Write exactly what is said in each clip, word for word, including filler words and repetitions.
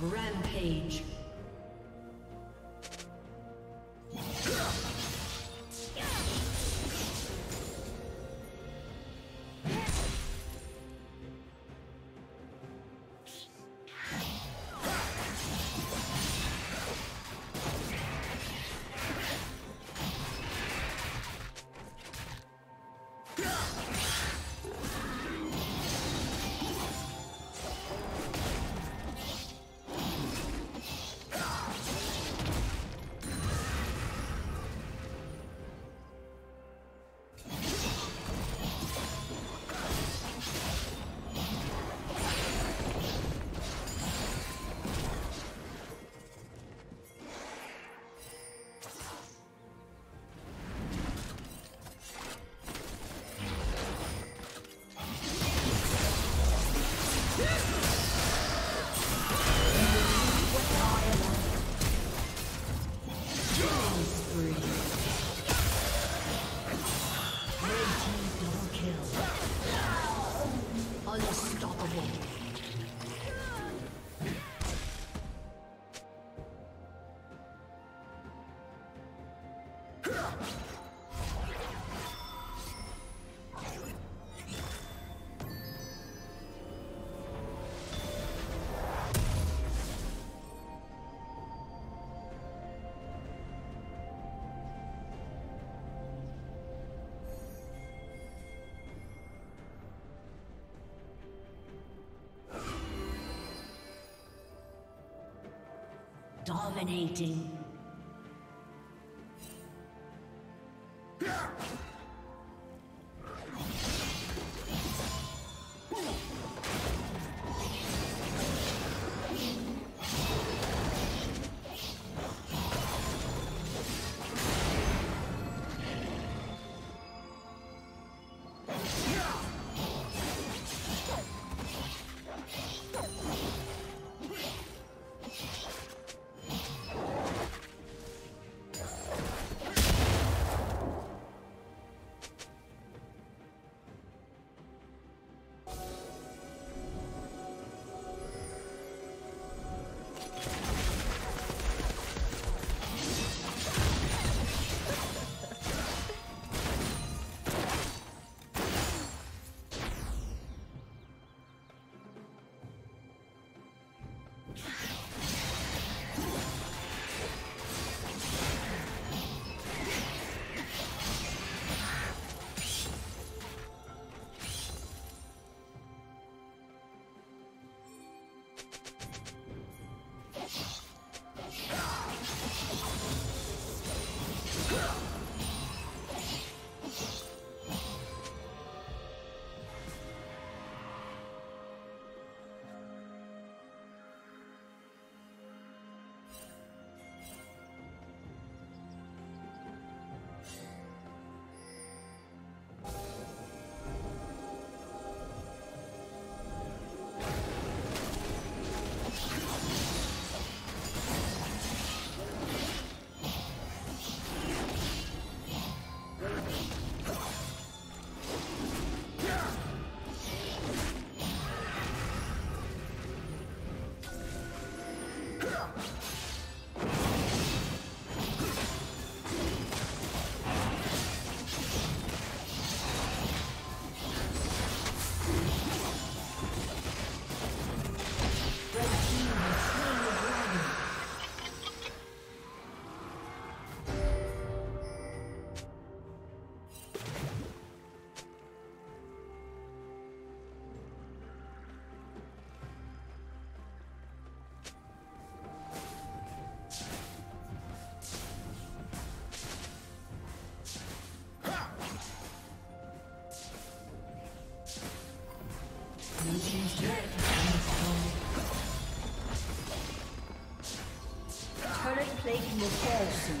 Rampage. Dominating. plating will fall soon.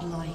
Like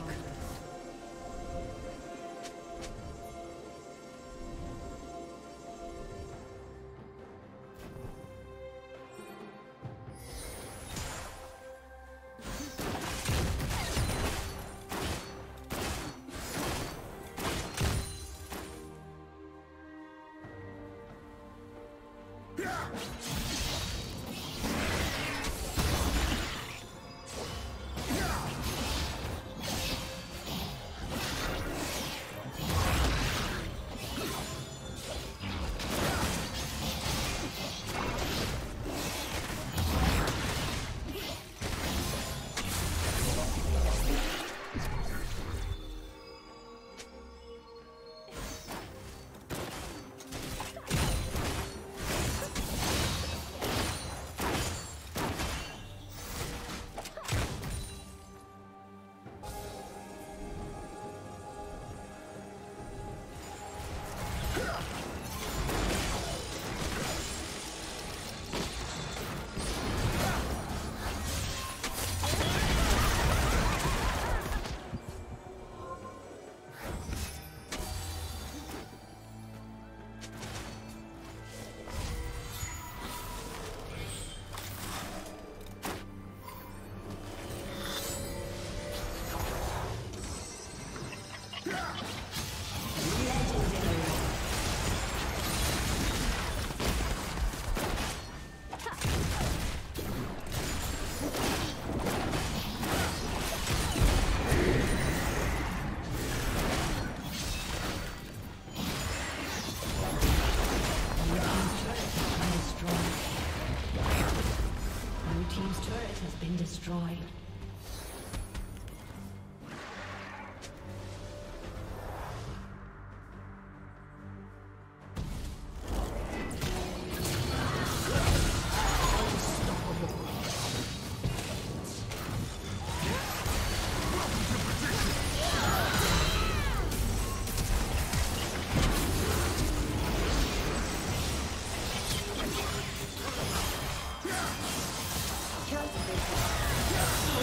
Yeah.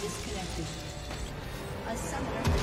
Disconnected. A summoner.